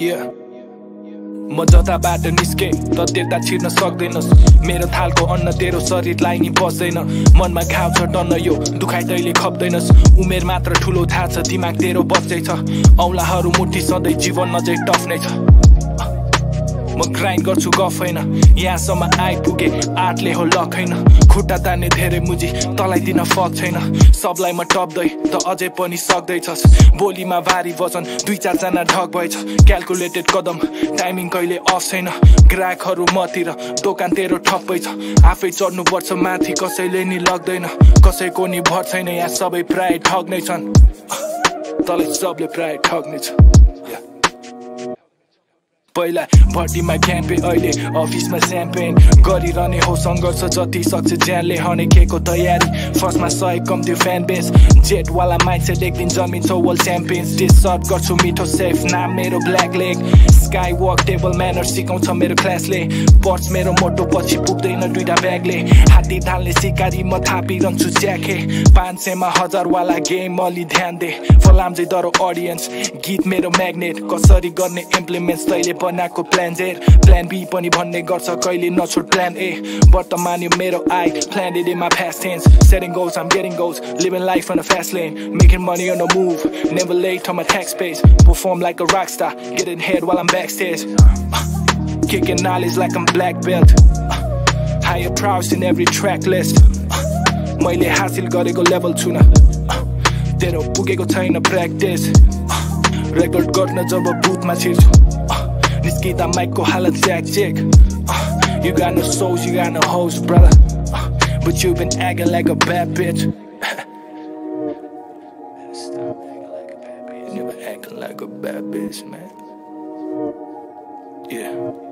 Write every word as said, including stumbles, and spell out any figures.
Yeah. म जताबाट निस्के त त्यता छिर्न सक्दैनस् मेरो थालको अन्न तेरो शरीरलाई नि बस्दैन मनमा घाउ छ टन्न यो दुखाइ तैले खप्दैनस् उमेर मात्र ठुलो थाहा छ दिमाग तेरो बच्चै छ औलाहरु मुट्ठी सधैं जीवनमा जै टफ नै छ म ग्राइन्ड गर्छु गफ हैन यहाँसम्म आइपुगे आठले हो लक हैन खुट्टा तान्ने धेरै मुजी तलाई दिन फक छैन सबलाई म टप्दै त अझै पनि सक्दै छस् बोलीमा भारी वजन दुई चार जना ढक भएछ क्याल्कुलेटेड कदम टाइमिङ कहिले अफ छैन ग्राहकहरु मतिर दोकान तेरो ठप्पै छ आफै चढ्नु पर्छ माथि कसैले नि लग्दैन कसैको नि भर छैन यहाँ सबै प्राय ठग नै छन् तले सबले प्राय ठग नै छ पहिला भर्तीमा क्याम्पे अहिले अफिसमा स्याम्पेन गरिरहने हो संघर्ष जति सक्छ ज्यानले हनेकेको तयारी फर्स्टमा सय कम त्यो फ्यान बेस जेटवाला माइन्डसेट एक दिन जमिन्छ वर्ल्ड च्याम्पियन्स डिसर्भ गर्छु मिठो सेफ नाम मेरो black leg sky walk table manner सिकाउँछ मेरो क्लासले पर्स मेरो मोटो पछि पुग्दैन दुईटा ब्यागले हात्ती ढाल्ने सिकारी म थापिरहन्छु ज्याखे पाँच सयमा हजारवाला गेम अलि ध्यान दे फलाम्जै डरो अडियन्स गीत मेरो म्याग्नेट कसरी गर्ने इम्प्लिमेन्ट्स तैँले बनाएको प्लान जेड प्लान बी पनि भन्ने गर्छ कहिले नछोड प्लान ए वर्तमान यो मेरो आई प्लान ए मा fast tense setting goals I'm getting goals living life on a fast lane making money on a move never late on my tax page perform like a rock star getting head while I'm backstage kicking knowledge like I'm black belt higher prowess in every track list मैले हासिल गरेको level छुना तेरो पुगेको छैन practice record गर्न जब बुथमा छिर्छु निस्किँदा माइकको हालत ज्याक ज्याक You got no souls, you got no hoes, brother But you've been acting like a bad bitch Stop acting like a bad bitch Never acting like a bad bitch, man Yeah